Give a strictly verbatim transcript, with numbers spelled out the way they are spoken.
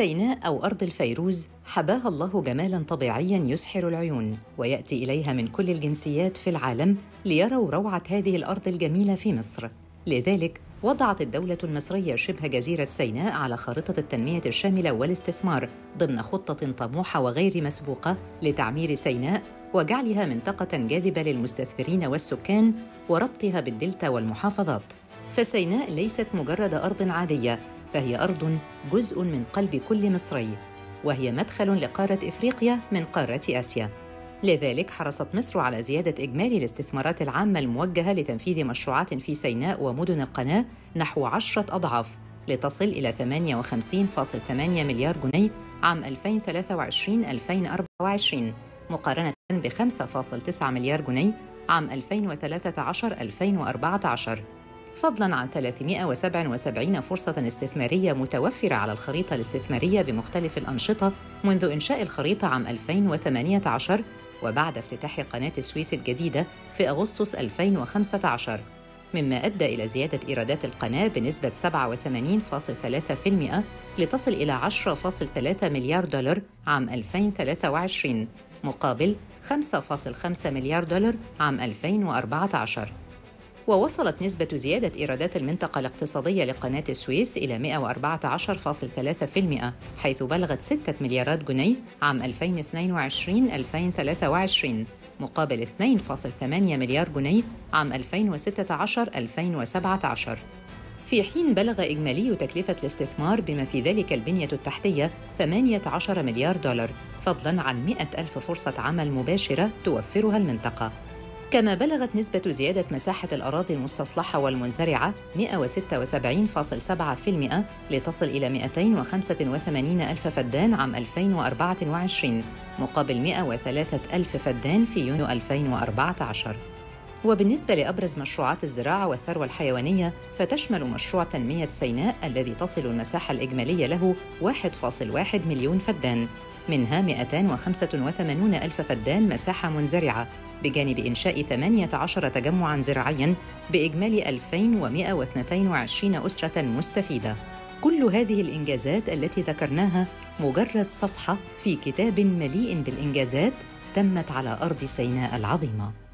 سيناء أو أرض الفيروز حباها الله جمالاً طبيعياً يسحر العيون، ويأتي إليها من كل الجنسيات في العالم ليروا روعة هذه الأرض الجميلة في مصر. لذلك وضعت الدولة المصرية شبه جزيرة سيناء على خارطة التنمية الشاملة والاستثمار ضمن خطة طموحة وغير مسبوقة لتعمير سيناء وجعلها منطقة جاذبة للمستثمرين والسكان وربطها بالدلتا والمحافظات. فسيناء ليست مجرد أرض عادية، فهي أرض جزء من قلب كل مصري، وهي مدخل لقارة إفريقيا من قارة آسيا. لذلك حرصت مصر على زيادة إجمالي الاستثمارات العامة الموجهة لتنفيذ مشروعات في سيناء ومدن القناة نحو عشرة أضعاف، لتصل إلى ثمانية وخمسين فاصلة ثمانية مليار جنيه عام ألفين وثلاثة وعشرين ألفين وأربعة وعشرين، مقارنة ب خمسة فاصلة تسعة مليار جنيه عام ألفين وثلاثة عشر ألفين وأربعة عشر، فضلاً عن ثلاثمائة وسبعة وسبعين فرصة استثمارية متوفرة على الخريطة الاستثمارية بمختلف الأنشطة منذ إنشاء الخريطة عام ألفين وثمانية عشر وبعد افتتاح قناة السويس الجديدة في أغسطس ألفين وخمسة عشر، مما أدى إلى زيادة إيرادات القناة بنسبة سبعة وثمانين فاصلة ثلاثة بالمئة لتصل إلى عشرة فاصلة ثلاثة مليار دولار عام ألفين وثلاثة وعشرين، مقابل خمسة فاصلة خمسة مليار دولار عام ألفين وأربعة عشر. ووصلت نسبة زيادة إيرادات المنطقة الاقتصادية لقناة السويس إلى مائة وأربعة عشر فاصلة ثلاثة بالمئة، حيث بلغت ستة مليارات جنيه عام ألفين واثنين وعشرين ألفين وثلاثة وعشرين، مقابل اثنين فاصلة ثمانية مليار جنيه عام ألفين وستة عشر ألفين وسبعة عشر. في حين بلغ إجمالي تكلفة الاستثمار بما في ذلك البنية التحتية ثمانية عشر مليار دولار، فضلاً عن مئة ألف فرصة عمل مباشرة توفرها المنطقة. كما بلغت نسبة زيادة مساحة الأراضي المستصلحة والمنزرعة مائة وستة وسبعين فاصلة سبعة بالمئة لتصل إلى مائتين وخمسة وثمانين ألف فدان عام ألفين وأربعة وعشرين، مقابل مائة وثلاثة ألف فدان في يونيو ألفين وأربعة عشر. وبالنسبة لأبرز مشروعات الزراعة والثروة الحيوانية، فتشمل مشروع تنمية سيناء الذي تصل المساحة الإجمالية له واحد فاصلة واحد مليون فدان، منها مائتين وخمسة وثمانين ألف فدان مساحة منزرعة، بجانب إنشاء ثمانية عشر تجمعاً زراعياً بإجمالي ألفين ومائة واثنين وعشرين أسرة مستفيدة. كل هذه الإنجازات التي ذكرناها مجرد صفحة في كتاب مليء بالإنجازات تمت على أرض سيناء العظيمة.